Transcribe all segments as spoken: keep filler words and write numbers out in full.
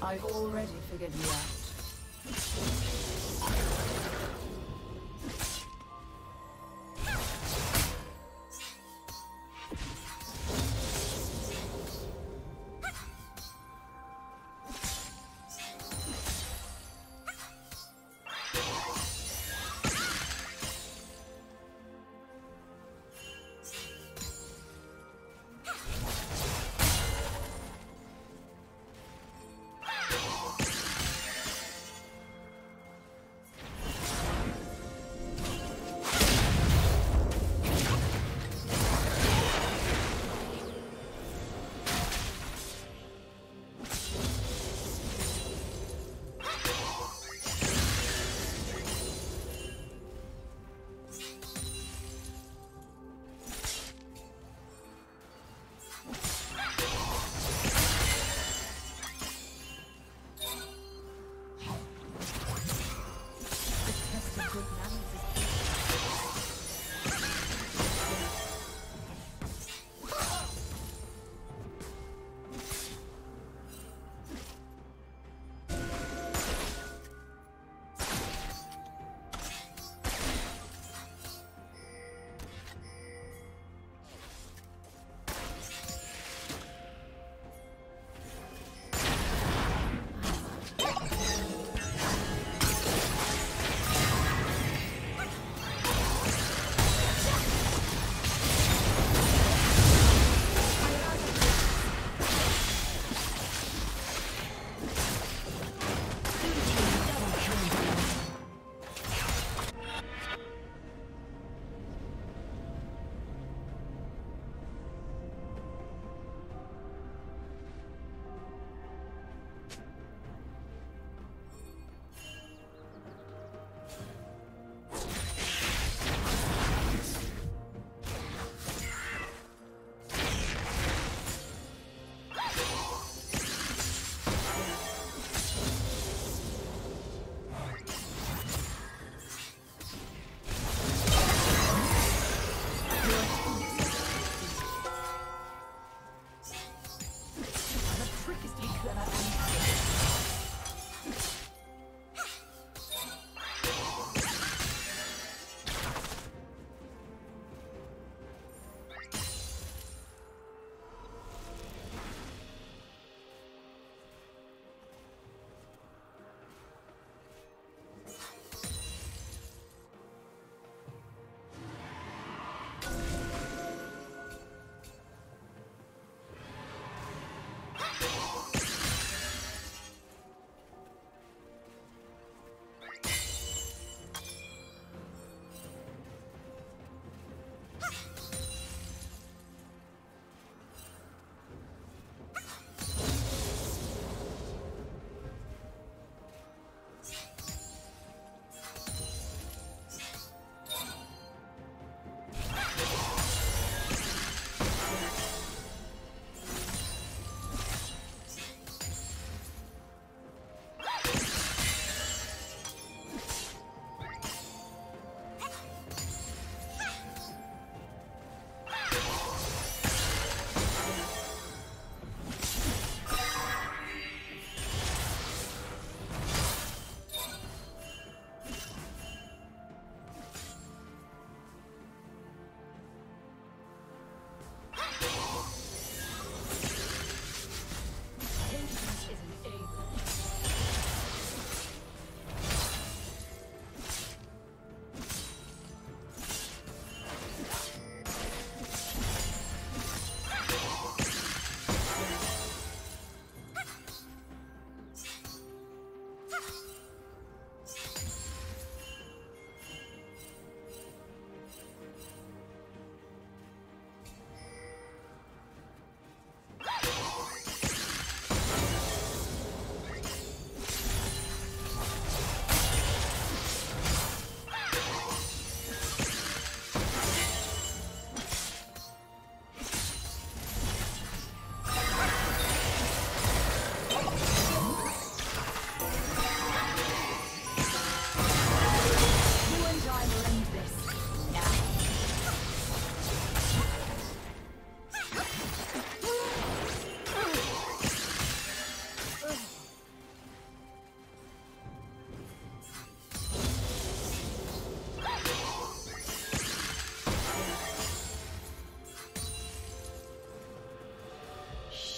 I've already figured you out.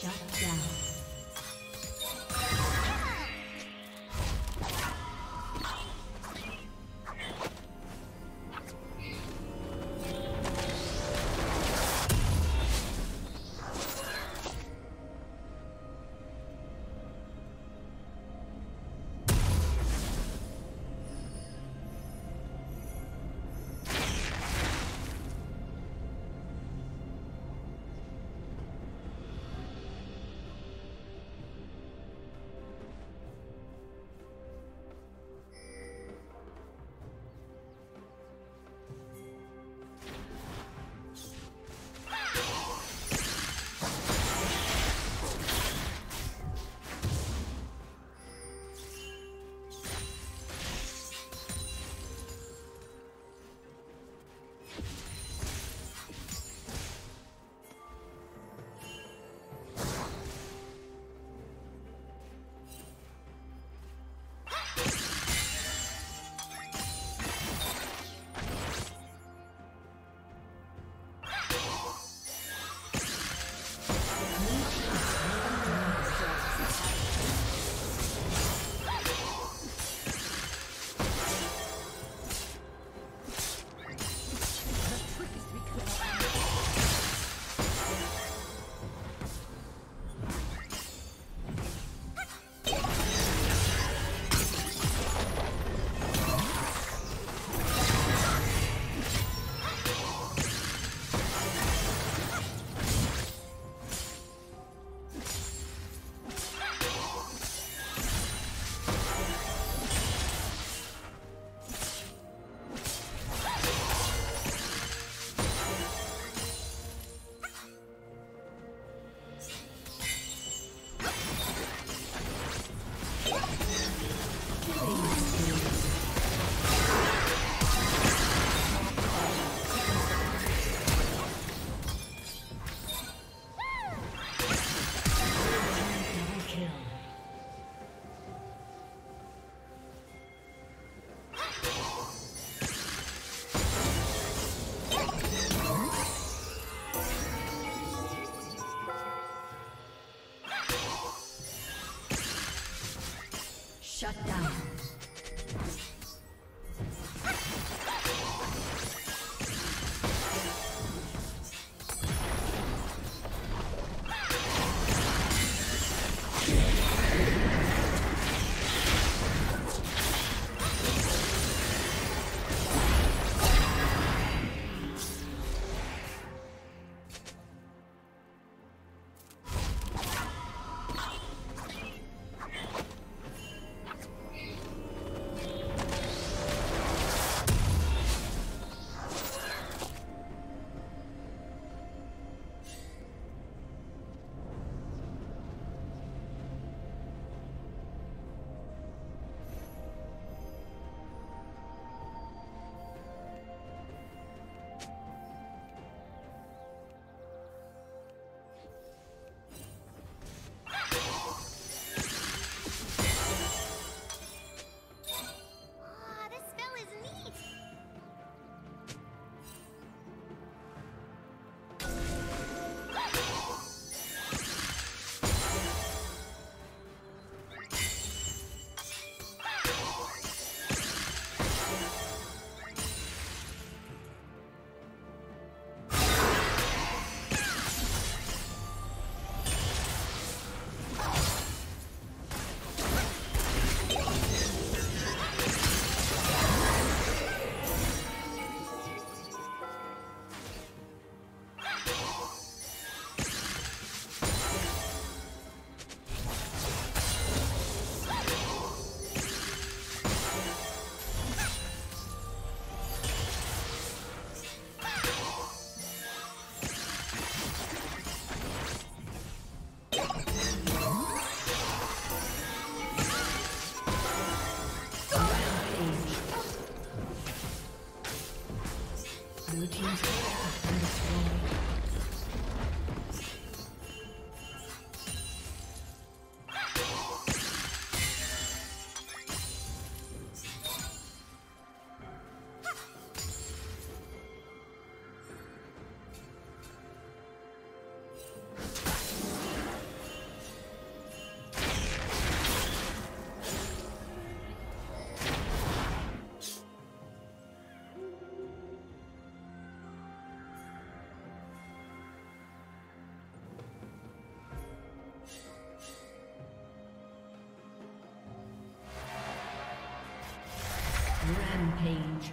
Shut down. Rampage.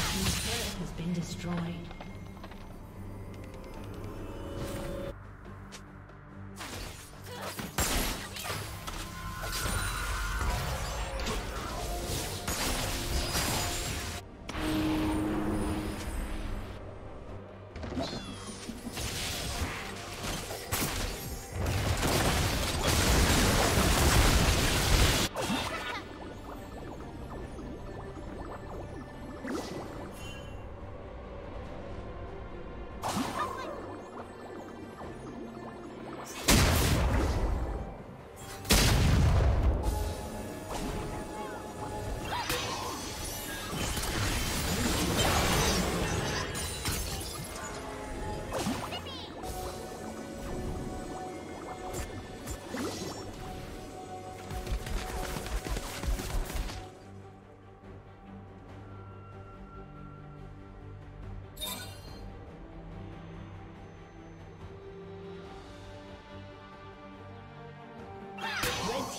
team's turret has been destroyed.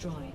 destroyed.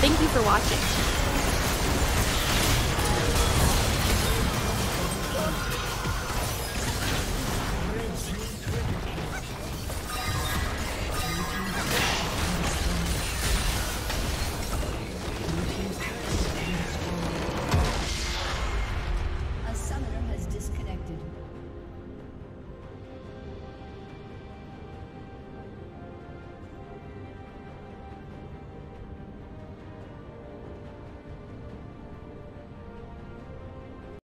Thank you for watching.